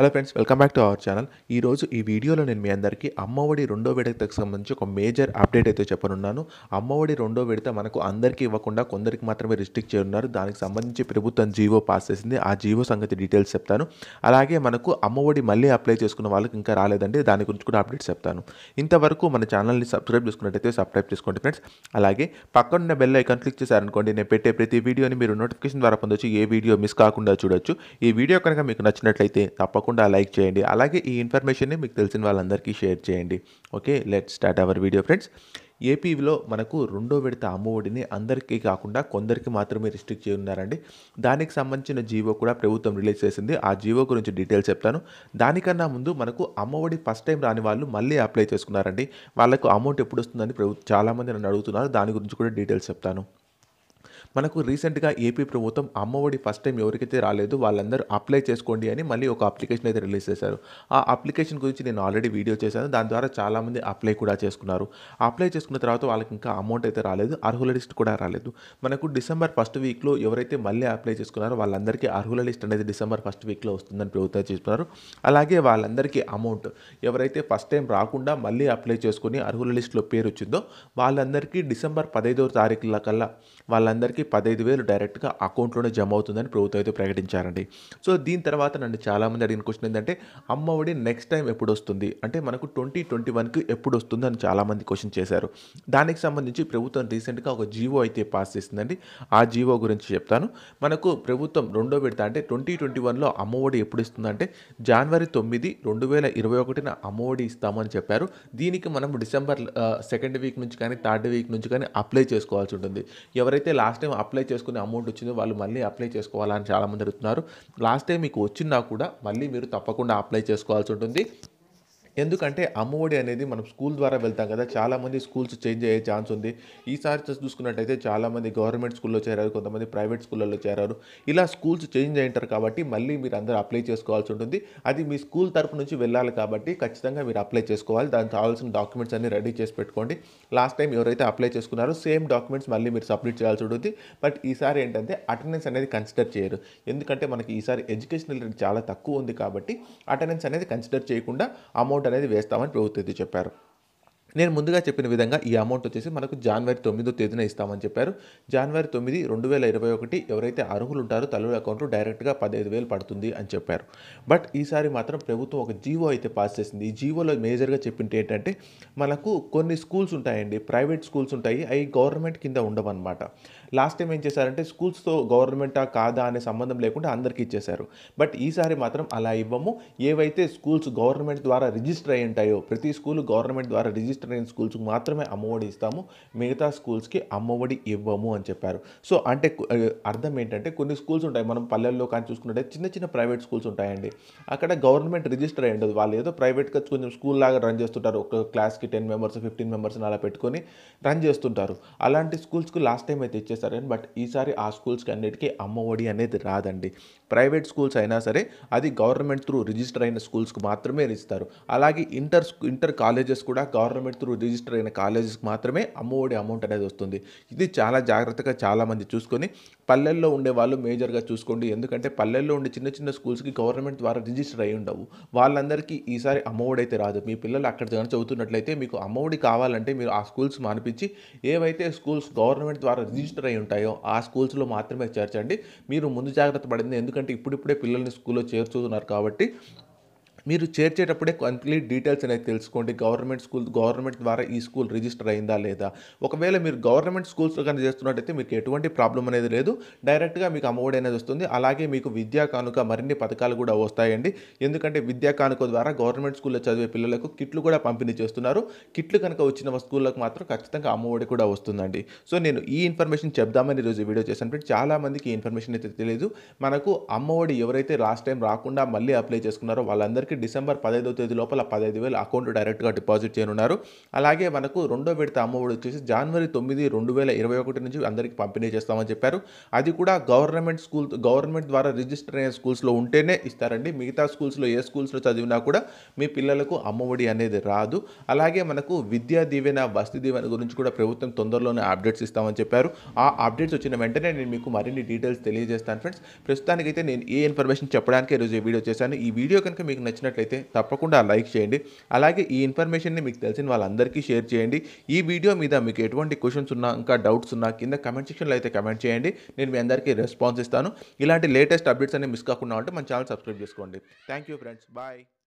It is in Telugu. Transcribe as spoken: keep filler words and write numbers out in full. Hello friends, welcome back to our channel. Ee roju ee video lo nenu mee andariki amma vodi rendo vedataku sambandhinchi oka major update aithe cheppanunnanu. Amma vodi rendo vedata manaku andariki ivvakunda kondariki maatrame restrict cheyunnaru. Daniki sambandhinchi prabhutvam jeevo pass chesindi aa jeevo sangati details cheptanu. Alage manaku amma vodi malli apply cheskunna vallaku inka raledandi dani gurinchi kuda updates cheptanu. Intavaraku mana channel ni subscribe chesukunnatlayite subscribe chesukondi friends. Alage pakkanunna bell icon click chesaru anukondi nenu pette prati video ni meeru notification dwara pondochu ee video miss kaakunda chudochu. Ee video kanaka meeku nachinatlayite tappa like cheyandi alage ee information ni meeku telisina vallandariki share cheyandi. Okay, let's start our video friends. AP లో మనకు రెండో విడత అమ్మఒడిని అందరికీ కాకుండా కొందరికి మాత్రమే రిస్ట్రిక్ట్ చేస్తున్నారండి. దానికి సంబంధించిన జీవో కూడా ప్రభుత్వం రిలీజ్ చేసింది. ఆ జీవో గురించి డీటెయిల్స్ చెప్తాను. దానికన్నా ముందు మనకు అమ్మఒడి ఫస్ట్ టైం రాని వాళ్ళు మళ్ళీ అప్లై చేసుకున్నారండి. వాళ్ళకు అమౌంట్ ఎప్పుడు వస్తుందని ప్రభుత్వం చాలా మంది నన్ను అడుగుతున్నారు. దాని గురించి కూడా డీటెయిల్స్ చెప్తాను. మనకు రీసెంట్ గా ఏపీ ప్రభుత్వం అమ్మఒడి ఫస్ట్ టైం ఎవరికైతే రాలేదు వాళ్ళందరూ అప్లై చేసుకోండి అని మళ్ళీ ఒక అప్లికేషన్ అయితే రిలీజ్ చేశారు. ఆ అప్లికేషన్ గురించి నేను ఆల్రెడీ వీడియో చేశాను. దాని ద్వారా చాలా మంది అప్లై కూడా చేసుకున్నారు. అప్లై చేసుకున్న తర్వాత వాళ్ళకి ఇంకా అమౌంట్ అయితే రాలేదు, అర్హుల లిస్ట్ కూడా రాలేదు. మనకు డిసెంబర్ ఫస్ట్ వీక్ లో ఎవరైతే మళ్ళీ అప్లై చేసుకున్నారో వాళ్ళందరికీ అర్హుల లిస్ట్ అనేది డిసెంబర్ ఫస్ట్ వీక్ లో వస్తుందని ప్రభుత్వం చెప్తున్నారు. అలాగే వాళ్ళందరికీ అమౌంట్ ఎవరైతే ఫస్ట్ టైం రాకుండా మళ్ళీ అప్లై చేసుకుని అర్హుల లిస్ట్ లో పేరు వచ్చిందో వాళ్ళందరికీ డిసెంబర్ పదహైదవ తారీఖుల కల్లా వాళ్ళందరికీ పదహైదు వేలు డైరెక్ట్గా అకౌంట్లోనే జమ అవుతుందని ప్రభుత్వం అయితే ప్రకటించారండి. సో దీని తర్వాత నన్ను చాలామంది అడిగిన క్వశ్చన్ ఏంటంటే అమ్మఒడి నెక్స్ట్ టైం ఎప్పుడు వస్తుంది అంటే మనకు ట్వంటీ ట్వంటీ వన్కి ఎప్పుడు వస్తుంది అని చాలామంది క్వశ్చన్ చేశారు. దానికి సంబంధించి ప్రభుత్వం రీసెంట్గా ఒక జీవో అయితే పాస్ చేసిందండి. ఆ జీవో గురించి చెప్తాను. మనకు ప్రభుత్వం రెండో విడత అంటే ట్వంటీ ట్వంటీ వన్లో అమ్మఒడి ఎప్పుడు ఇస్తుందంటే జనవరి తొమ్మిది రెండు వేల ఇరవై ఒకటిన అమ్మఒడి ఇస్తామని చెప్పారు. దీనికి మనం డిసెంబర్ సెకండ్ వీక్ నుంచి కానీ థర్డ్ వీక్ నుంచి కానీ అప్లై చేసుకోవాల్సి ఉంటుంది. ఎవరైతే లాస్ట్ టైం అప్లై చేసుకునే అమౌంట్ వచ్చిందో వాళ్ళు మళ్ళీ అప్లై చేసుకోవాలని చాలామంది అడుగుతున్నారు. లాస్ట్ టైం మీకు వచ్చినా కూడా మళ్ళీ మీరు తప్పకుండా అప్లై చేసుకోవాల్సి ఉంటుంది. ఎందుకంటే అమ్మఒడి అనేది మనం స్కూల్ ద్వారా వెళ్తాం కదా, చాలామంది స్కూల్స్ చేంజ్ అయ్యే ఛాన్స్ ఉంది. ఈసారి చూసుకున్నట్టయితే చాలామంది గవర్నమెంట్ స్కూల్లో చేరారు, కొంతమంది ప్రైవేట్ స్కూళ్ళలో చేరారు. ఇలా స్కూల్స్ చేంజ్ అయ్యింటారు కాబట్టి మళ్ళీ మీరు అందరూ అప్లై చేసుకోవాల్సి ఉంటుంది. అది మీ స్కూల్ తరపు నుంచి వెళ్ళాలి కాబట్టి ఖచ్చితంగా మీరు అప్లై చేసుకోవాలి. దానికి కావాల్సిన డాక్యుమెంట్స్ అన్ని రెడీ చేసి పెట్టుకోండి. లాస్ట్ టైం ఎవరైతే అప్లై చేసుకున్నారో సేమ్ డాక్యుమెంట్స్ మళ్ళీ మీరు సబ్మిట్ చేయాల్సి ఉంటుంది. బట్ ఈసారి ఏంటంటే అటెండెన్స్ అనేది కన్సిడర్ చేయరు. ఎందుకంటే మనకి ఈసారి ఎడ్యుకేషనల్ రేట్ చాలా తక్కువ ఉంది కాబట్టి అటెండెన్స్ అనేది కన్సిడర్ చేయకుండా అమౌంట్ అనేది వేస్తామని ప్రభుత్వం చెప్పారు. నేను ముందుగా చెప్పిన విధంగా ఈ అమౌంట్ వచ్చేసి మనకు జనవరి తొమ్మిదో తేదీన ఇస్తామని చెప్పారు. జనవరి తొమ్మిది రెండు వేల ఇరవై ఒకటి ఎవరైతే అర్హులు ఉంటారో తల్లుల అకౌంట్లో డైరెక్ట్గా పదహైదు వేలు పడుతుంది అని చెప్పారు. బట్ ఈసారి మాత్రం ప్రభుత్వం ఒక జీవో అయితే పాస్ చేసింది. ఈ జీవోలో మేజర్గా చెప్పింటే ఏంటంటే మనకు కొన్ని స్కూల్స్ ఉంటాయండి, ప్రైవేట్ స్కూల్స్ ఉంటాయి, అవి గవర్నమెంట్ కింద ఉండవన్నమాట. లాస్ట్ టైం ఏం చేశారంటే స్కూల్స్తో గవర్నమెంటా కాదా అనే సంబంధం లేకుండా అందరికీ ఇచ్చేశారు. బట్ ఈసారి మాత్రం అలా ఇవ్వము. ఏవైతే స్కూల్స్ గవర్నమెంట్ ద్వారా రిజిస్టర్ అయ్యి ఉంటాయో, ప్రతి స్కూల్ గవర్నమెంట్ ద్వారా రిజిస్టర్ స్కూల్స్కి మాత్రమే అమ్మఒడి ఇస్తాము, మిగతా స్కూల్స్కి అమ్మఒడి ఇవ్వము అని చెప్పారు. సో అంటే అర్థం ఏంటంటే కొన్ని స్కూల్స్ ఉంటాయి మనం పల్లెల్లో కానీ చూసుకుంటే చిన్న చిన్న ప్రైవేట్ స్కూల్స్ ఉంటాయండి. అక్కడ గవర్నమెంట్ రిజిస్టర్ అయ్యి ఉండదు. వాళ్ళు ఏదో ప్రైవేట్గా కొంచెం స్కూల్ లాగా రన్ చేస్తుంటారు. ఒక క్లాస్కి టెన్ మెంబర్స్ ఫిఫ్టీన్ మెంబర్స్ని అలా పెట్టుకొని రన్ చేస్తుంటారు. అలాంటి స్కూల్స్కి లాస్ట్ టైం అయితే ఇచ్చేస్తారు కానీ బట్ ఈసారి ఆ స్కూల్స్కి అన్నిటికీ అమ్మఒడి అనేది రాదండి. ప్రైవేట్ స్కూల్స్ అయినా సరే అది గవర్నమెంట్ త్రూ రిజిస్టర్ అయిన స్కూల్స్కి మాత్రమే ఇస్తారు. అలాగే ఇంటర్ ఇంటర్ కాలేజెస్ కూడా గవర్నమెంట్ త్రూ రిజిస్టర్ అయిన కాలేజెస్కి మాత్రమే అమ్మఒడి అమౌంట్ అనేది వస్తుంది. ఇది చాలా జాగ్రత్తగా చాలామంది చూసుకొని పల్లెల్లో ఉండే వాళ్ళు మేజర్గా చూసుకోండి. ఎందుకంటే పల్లెల్లో ఉండే చిన్న చిన్న స్కూల్స్కి గవర్నమెంట్ ద్వారా రిజిస్టర్ అయ్యి ఉండవు. వాళ్ళందరికీ ఈసారి అమ్మఒడి అయితే రాదు. మీ పిల్లలు అక్కడ కానీ చదువుతున్నట్లయితే మీకు అమ్మఒడి కావాలంటే మీరు ఆ స్కూల్స్ మానిపించి ఏవైతే స్కూల్స్ గవర్నమెంట్ ద్వారా రిజిస్టర్ అయ్యి ఉంటాయో ఆ స్కూల్స్లో మాత్రమే చేర్చండి. మీరు ముందు జాగ్రత్త పడింది. ఎందుకంటే ఇప్పుడిప్పుడే పిల్లల్ని స్కూల్లో చేర్చుతున్నారు కాబట్టి మీరు చేర్చేటప్పుడే కంప్లీట్ డీటెయిల్స్ అనేది తెలుసుకోండి. గవర్నమెంట్ స్కూల్ గవర్నమెంట్ ద్వారా ఈ స్కూల్ రిజిస్టర్ అయిందా లేదా. ఒకవేళ మీరు గవర్నమెంట్ స్కూల్స్లో కానీ చేస్తున్నట్టయితే మీకు ఎటువంటి ప్రాబ్లం అనేది లేదు. డైరెక్ట్గా మీకు అమ్మఒడి అనేది వస్తుంది. అలాగే మీకు విద్యా కానుక మరిన్ని పథకాలు కూడా వస్తాయండి. ఎందుకంటే విద్యా కానుక ద్వారా గవర్నమెంట్ స్కూల్లో చదివే పిల్లలకు కిట్లు కూడా పంపిణీ చేస్తున్నారు. కిట్లు కనుక వచ్చిన స్కూళ్ళకు మాత్రం ఖచ్చితంగా అమ్మఒడి కూడా వస్తుందండి. సో నేను ఈ ఇన్ఫర్మేషన్ చెప్దామని ఈరోజు వీడియో చేశాను ఫ్రెండ్స్. చాలామందికి ఈ ఇన్ఫర్మేషన్ అయితే తెలియదు. మనకు అమ్మఒడి ఎవరైతే లాస్ట్ టైం రాకుండా మళ్ళీ అప్లై చేసుకున్నారో వాళ్ళందరికీ డిసెంబర్ పదహైదవ తేదీ లోపల పదిహేను వేల అకౌంట్ డైరెక్ట్ గా డిపాజిట్ చేయనున్నారు. అలాగే మనకు రెండో విడత అమ్మ ఒడి వచ్చేసి జనవరి తొమ్మిది రెండు వేల ఇరవై ఒకటి నుంచి అందరికి పంపిణీ చేస్తామని చెప్పారు. అది కూడా గవర్నమెంట్ స్కూల్ గవర్నమెంట్ ద్వారా రిజిస్టర్ అయిన స్కూల్స్ లో ఉంటేనే ఇస్తారండి. మిగతా స్కూల్స్ లో ఏ స్కూల్స్ లో చదివినా కూడా మీ పిల్లలకు అమ్మ ఒడి అనేది రాదు. అలాగే మనకు విద్యా దీవెన వసతి దీవెన గురించి కూడా ప్రభుత్వం తొందరలోనే అప్డేట్స్ ఇస్తామని చెప్పారు. ఆ అప్డేట్స్ వచ్చిన వెంటనే నేను మీకు మరిన్ని డీటెయిల్స్ తెలియజేస్తాను ఫ్రెండ్స్. ప్రస్తుతానికైతే నేను ఏ ఇన్ఫర్మేషన్ చెప్పడానికి ఈరోజు ఈ వీడియో చేశాను. ఈ వీడియో కనుక మీకు నచ్చినట్లయితే తప్పకుండా లైక్ చేయండి. అలాగే ఈ ఇన్ఫర్మేషన్ని మీకు తెలిసిన వాళ్ళందరికీ షేర్ చేయండి. ఈ వీడియో మీద మీకు ఎటువంటి క్వశ్చన్స్ ఉన్నా ఇంకా డౌట్స్ ఉన్నా కింద కమెంట్ సెక్షన్లో అయితే కమెంట్ చేయండి. నేను మీ అందరికీ రెస్పాన్స్ ఇస్తాను. ఇలాంటి లేటెస్ట్ అప్డేట్స్ అన్ని మిస్ కాకుండా ఉంటే మన ఛానల్ సబ్స్క్రైబ్ చేసుకోండి. Thank you friends, bye.